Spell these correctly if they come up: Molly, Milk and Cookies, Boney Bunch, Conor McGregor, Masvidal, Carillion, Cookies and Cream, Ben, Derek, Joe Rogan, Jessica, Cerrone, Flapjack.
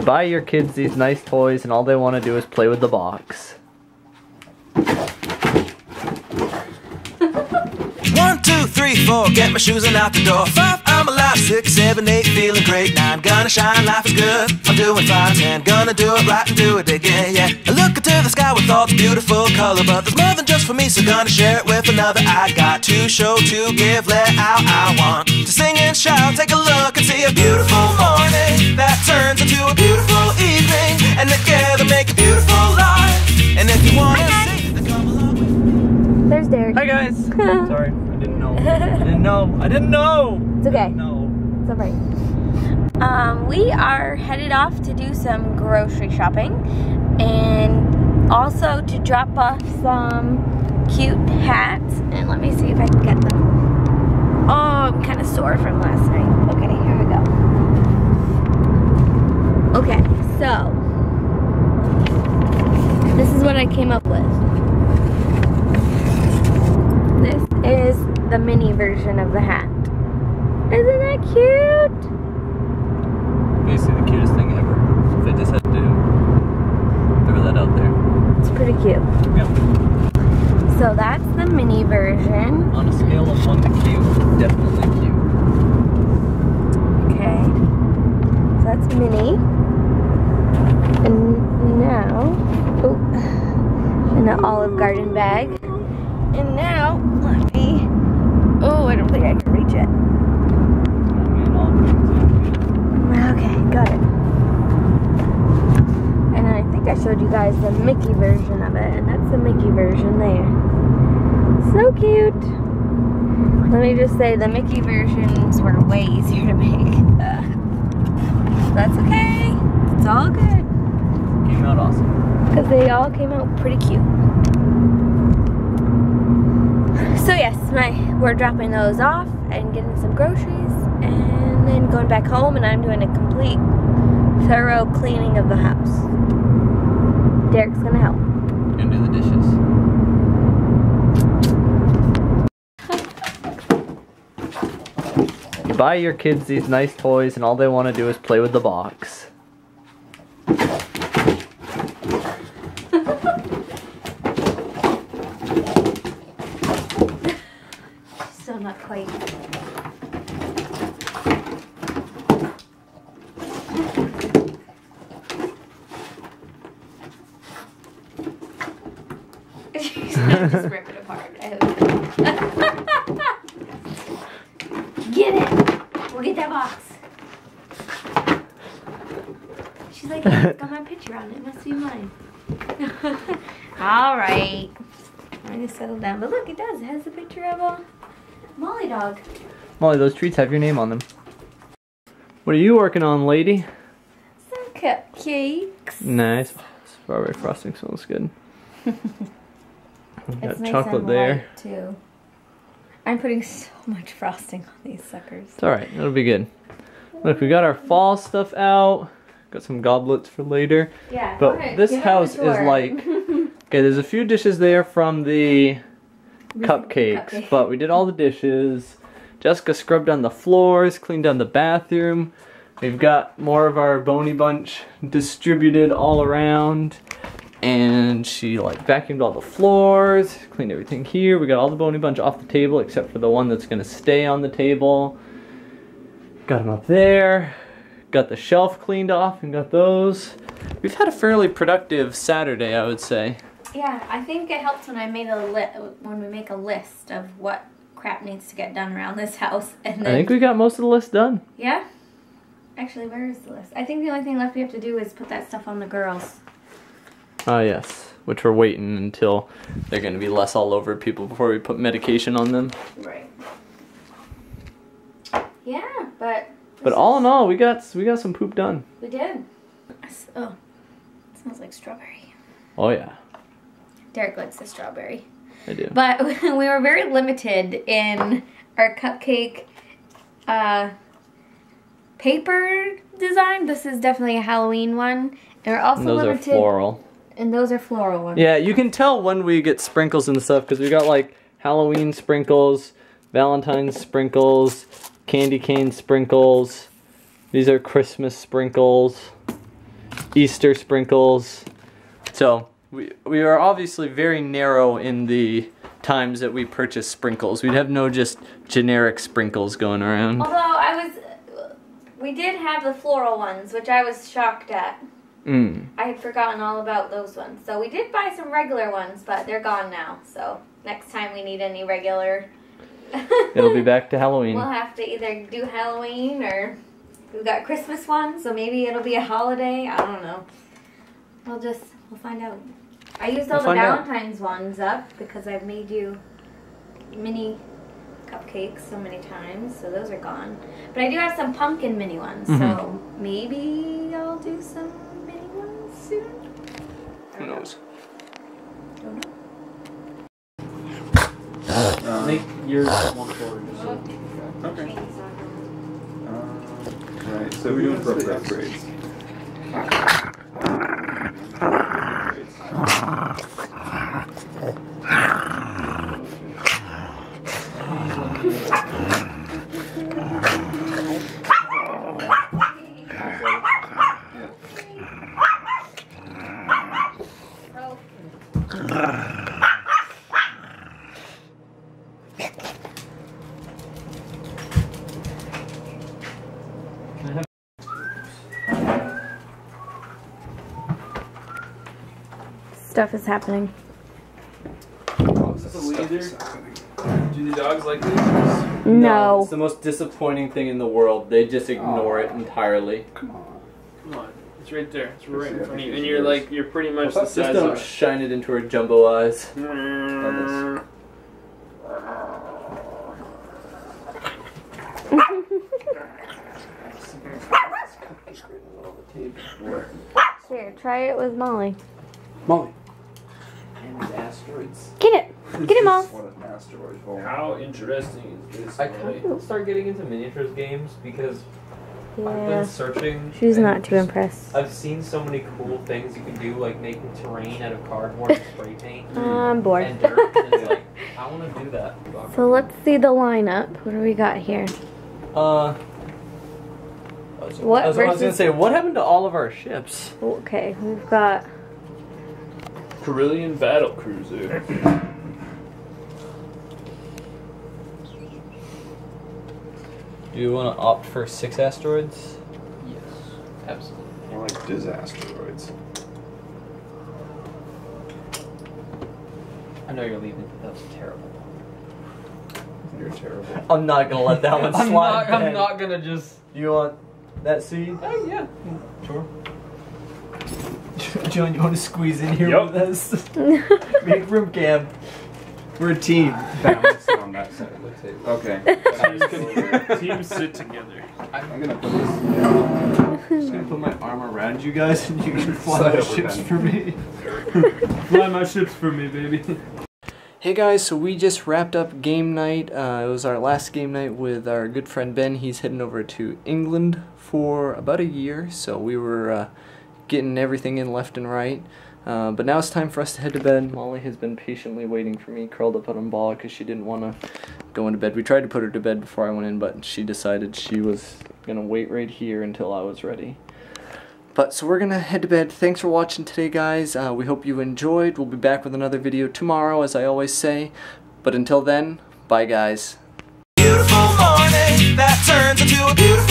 You buy your kids these nice toys and all they want to do is play with the box. 1, 2, 3, 4, get my shoes and out the door. 5, I'm alive. 6, 7, 8, feeling great. 9, gonna shine, life is good. I'm doing fine. 10, gonna do it right and do it again, yeah. I look into the sky with all the beautiful color, but there's more than just for me, so gonna share it with another. I got to show, to give, let out. I want to sing and shout. Take a look and see a beautiful morning that turns into a beautiful evening, and together make a beautiful life. And if you wanna see, then come along with me. There's Derek. Hi guys. Sorry. I didn't know. It's okay. It's alright. We are headed off to do some grocery shopping and also to drop off some cute hats. And let me see if I can get them. Oh, I'm kind of sore from last night. Okay, here we go. Okay, so this is what I came up with. This is the mini version of the hat. Isn't that cute? Basically the cutest thing ever. They just had to throw that out there. It's pretty cute. Yep. So that's the mini version. On a scale of 1 to cute, definitely cute. Okay. So that's mini. And now, oh, in an Olive Garden bag. And now, let me, oh, I don't think I can reach it. Okay, got it. And I think I showed you guys the Mickey version of it, and that's the Mickey version there. So cute. Let me just say, the Mickey versions were way easier to make. That's okay. It's all good. Came out awesome. Because they all came out pretty cute. So yes, we're dropping those off and getting some groceries and then going back home, and I'm doing a complete, thorough cleaning of the house. Derek's gonna help. And do the dishes. You buy your kids these nice toys and all they want to do is play with the box. Just rip it apart. I hope. Get it. We'll get that box. She's like, it's got my picture on it. It must be mine. All right. I'm gonna settle down. But look, it does. It has a picture of a Molly dog. Molly, those treats have your name on them. What are you working on, lady? Some cupcakes. Nice. Oh, strawberry frosting smells good. We've got chocolate there too. I'm putting so much frosting on these suckers. It's all right. It'll be good. Look, we got our fall stuff out. Got some goblets for later. Yeah. But this house is like okay. There's a few dishes there from the cupcakes, but we did all the dishes. Jessica scrubbed down the floors, cleaned down the bathroom. We've got more of our Boney Bunch distributed all around. And she like vacuumed all the floors, cleaned everything here. We got all the Boney Bunch off the table except for the one that's gonna stay on the table. Got them up there. Got the shelf cleaned off and got those. We've had a fairly productive Saturday, I would say. Yeah, I think it helps when I made a when we make a list of what crap needs to get done around this house. And then I think we got most of the list done. Yeah. Actually, where is the list? I think the only thing left we have to do is put that stuff on the girls. Oh yes, which we're waiting until they're going to be less all over people before we put medication on them. Right. Yeah, but all in all, we got some poop done. We did. Oh, it smells like strawberry. Oh yeah. Derek likes the strawberry. I do. But we were very limited in our cupcake paper design. This is definitely a Halloween one, and we're also limited. Those are floral. And those are floral ones. Yeah, you can tell when we get sprinkles and stuff, because we got like Halloween sprinkles, Valentine's sprinkles, candy cane sprinkles. These are Christmas sprinkles. Easter sprinkles. So we are obviously very narrow in the times that we purchase sprinkles. We'd have no just generic sprinkles going around. Although we did have the floral ones, which I was shocked at. I had forgotten all about those ones. So we did buy some regular ones, but they're gone now. So next time we need any regular, it'll be back to Halloween. We'll have to either do Halloween or we've got Christmas ones, so maybe it'll be a holiday. I don't know. We'll find out. I used all the Valentine's ones up because I've made you mini cupcakes so many times, so those are gone. But I do have some pumpkin mini ones, so maybe I'll do some mini ones soon. Who knows? Don't know. Make yours one forward. Okay. Alright, so we're doing for upgrades. Stuff is happening. Do the dogs like this? No. It's the most disappointing thing in the world. They just ignore it entirely. Come on. Come on. It's right there. It's right in front of you. And you're like, you're pretty much the size of it. Just shine it into her jumbo eyes. Here, try it with Molly. Molly. Asteroids. Get it! Get him all! How interesting is this? I kind of start getting into miniatures games because I've been searching. She's not too impressed. I've seen so many cool things you can do, like making terrain out of cardboard and spray paint. I'm bored. And dirt. And it's like, I want to do that. So let's see the lineup. What do we got here? I was going to say, what happened to all of our ships? Okay, we've got Carillion battle cruiser. Do you want to opt for 6 asteroids? Yes, absolutely. I like disasteroids. I know you're leaving, but that was terrible. You're terrible. I'm not gonna let that one slide. I'm not gonna just. You want that seed? Oh yeah, sure. John, you want to squeeze in here with us? Make room, Cam. We're a team. Balance on that side of the table. Okay. Teams sit together. I'm gonna put this. I'm just gonna put my arm around you guys, and you can fly my ships for me. Fly my ships for me, baby. Hey guys, so we just wrapped up game night. It was our last game night with our good friend Ben. He's heading over to England for about a year, so we were getting everything in left and right. But now it's time for us to head to bed. Molly has been patiently waiting for me, curled up on a ball, because she didn't want to go into bed. We tried to put her to bed before I went in, but she decided she was going to wait right here until I was ready. But so we're going to head to bed. Thanks for watching today, guys. We hope you enjoyed. We'll be back with another video tomorrow, as I always say. But until then, bye, guys. Beautiful morning that turns into a beautiful